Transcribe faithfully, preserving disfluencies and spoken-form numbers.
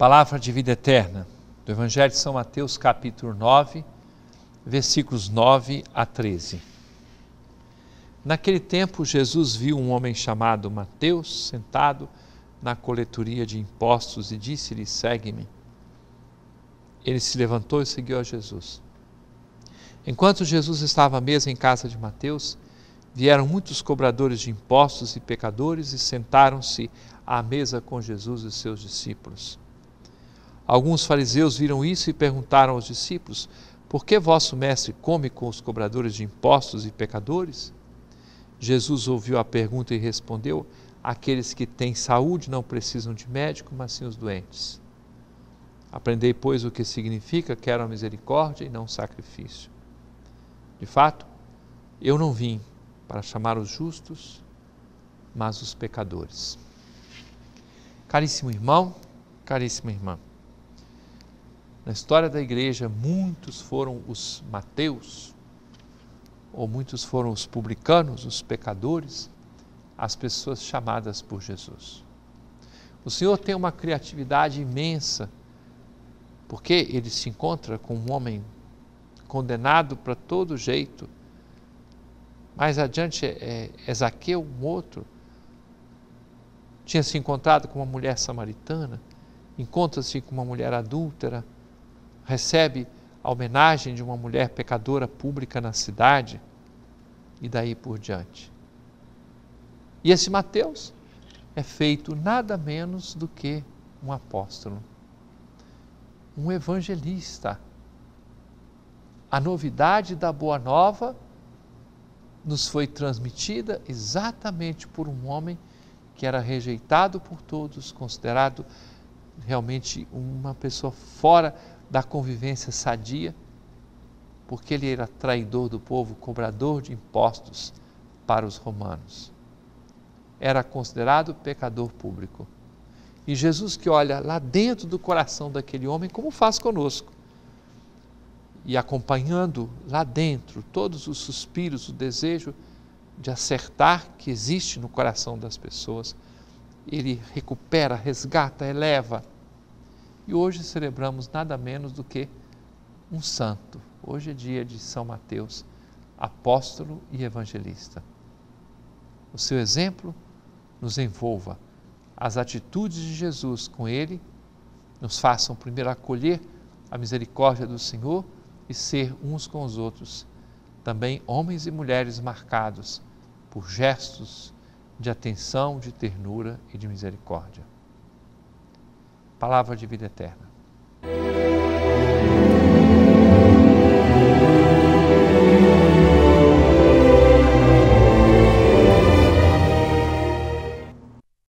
Palavra de Vida Eterna do Evangelho de São Mateus, capítulo nove, versículos nove a treze. Naquele tempo, Jesus viu um homem chamado Mateus sentado na coletoria de impostos e disse-lhe: segue-me. Ele se levantou e seguiu a Jesus. Enquanto Jesus estava à mesa em casa de Mateus, vieram muitos cobradores de impostos e pecadores e sentaram-se à mesa com Jesus e seus discípulos. Alguns fariseus viram isso e perguntaram aos discípulos: por que vosso mestre come com os cobradores de impostos e pecadores? Jesus ouviu a pergunta e respondeu: aqueles que têm saúde não precisam de médico, mas sim os doentes. Aprendei, pois, o que significa: quero a misericórdia e não o sacrifício. De fato, eu não vim para chamar os justos, mas os pecadores. Caríssimo irmão, caríssima irmã, na história da igreja muitos foram os Mateus, ou muitos foram os publicanos, os pecadores, as pessoas chamadas por Jesus. O Senhor tem uma criatividade imensa, porque ele se encontra com um homem condenado para todo jeito. Mais adiante, é, é Zaqueu, um outro, tinha se encontrado com uma mulher samaritana, encontra-se com uma mulher adúltera, recebe a homenagem de uma mulher pecadora pública na cidade, e daí por diante. E esse Mateus é feito nada menos do que um apóstolo, um evangelista. A novidade da Boa Nova nos foi transmitida exatamente por um homem que era rejeitado por todos, considerado realmente uma pessoa fora da convivência sadia, porque ele era traidor do povo, cobrador de impostos para os romanos. Era considerado pecador público. E Jesus, que olha lá dentro do coração daquele homem, como faz conosco, e acompanhando lá dentro todos os suspiros, o desejo de acertar que existe no coração das pessoas, ele recupera, resgata, eleva. E hoje celebramos nada menos do que um santo. Hoje é dia de São Mateus, apóstolo e evangelista. O seu exemplo nos envolva. As atitudes de Jesus com ele nos façam primeiro acolher a misericórdia do Senhor e ser uns com os outros, também homens e mulheres marcados por gestos de atenção, de ternura e de misericórdia. Palavra de Vida Eterna.